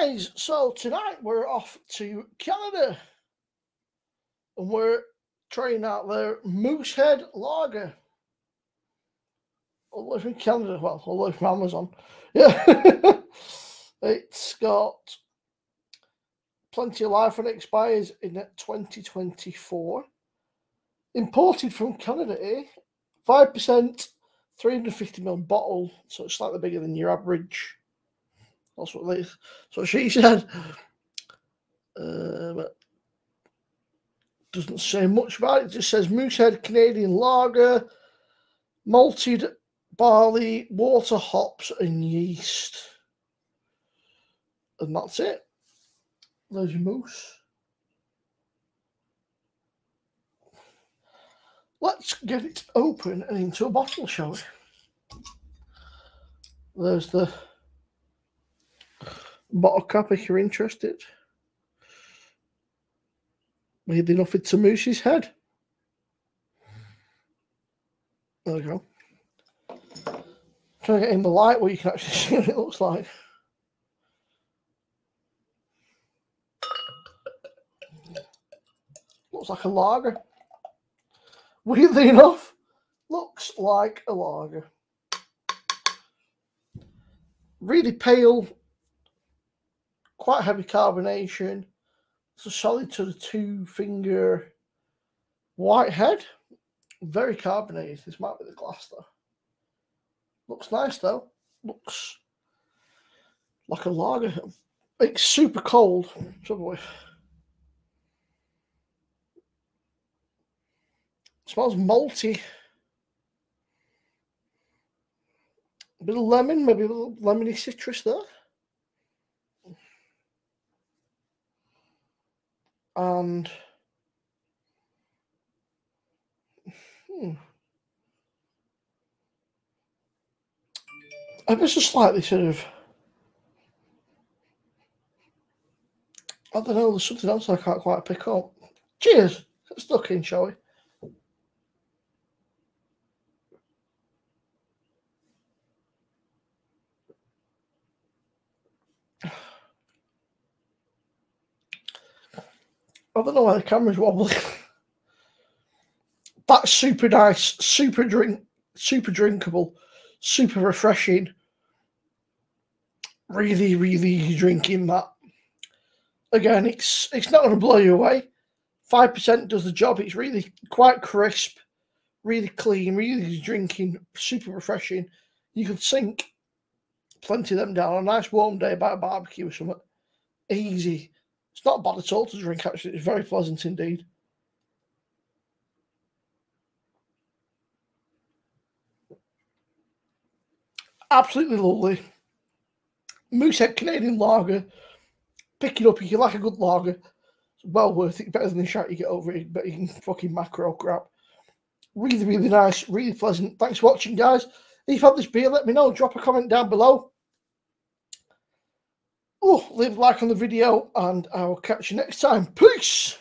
guys, so tonight we're off to Canada and we're trying out their Moosehead lager. All the way from Canada, well, all the way from Amazon. Yeah, it's got plenty of life and it expires in 2024. Imported from Canada, eh? 5%, 350ml bottle, so it's slightly bigger than your average. That's what they, so she said. But doesn't say much about it. It just says Moosehead Canadian lager, malted barley, water, hops, and yeast, and that's it. There's your moose. Let's get it open and into a bottle, shall we? There's the bottle cap if you're interested. Weirdly enough, it's a moose's head. There we go. Trying to get in the light where you can actually see what it looks like. Looks like a lager. Weirdly enough, looks like a lager. Really pale. Quite heavy carbonation. It's a solid to the two-finger white head. Very carbonated. This might be the glass, though. Looks nice, though. Looks like a lager. It's super cold. Smells malty. A bit of lemon, maybe a little lemony citrus there. And this is slightly sort of, I don't know, there's something else I can't quite pick up. Cheers, let's look in, shall we? I don't know why the camera's wobbling. That's super nice, super drinkable, super refreshing. Really, really easy drinking that. Again, it's not going to blow you away. 5% does the job. It's really quite crisp, really clean, really easy drinking, super refreshing. You could sink plenty of them down on a nice warm day by a barbecue or something. Easy. It's not bad at all to drink, actually. It's very pleasant indeed. Absolutely lovely. Moosehead Canadian lager. Pick it up if you like a good lager. It's well worth it. Better than the shite you get over it. Better than fucking mackerel crap. Really, really nice. Really pleasant. Thanks for watching, guys. If you've had this beer, let me know. Drop a comment down below. Leave a like on the video and I will catch you next time. Peace!